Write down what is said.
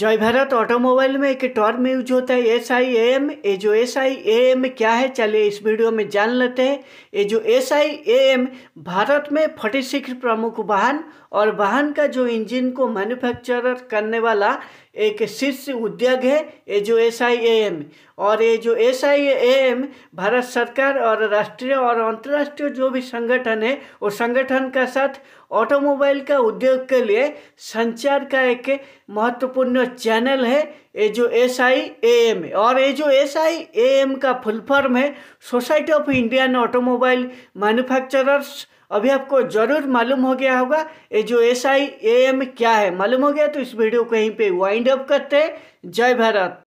जय भारत ऑटोमोबाइल में एक टर्म यूज होता है SIAM। ये जो SIAM क्या है चलिए इस वीडियो में जान लेते हैं। ये जो SIAM भारत में 46 प्रमुख वाहन और वाहन का जो इंजन को मैन्युफैक्चरर करने वाला एक शीर्ष उद्योग है ये जो SIAM। और ये जो SIAM भारत सरकार और राष्ट्रीय और अंतर्राष्ट्रीय जो भी संगठन है उस संगठन का साथ ऑटोमोबाइल का उद्योग के लिए संचार का एक महत्वपूर्ण चैनल है ये जो SIAM। और ये जो SIAM का फुल फॉर्म है society of Indian automobile manufacturers. अभी आपको जरूर मालूम हो गया होगा ये जो SIAM क्या है, मालूम हो गया तो इस वीडियो को यहीं पे वाइंड अप करते हैं। जय भारत।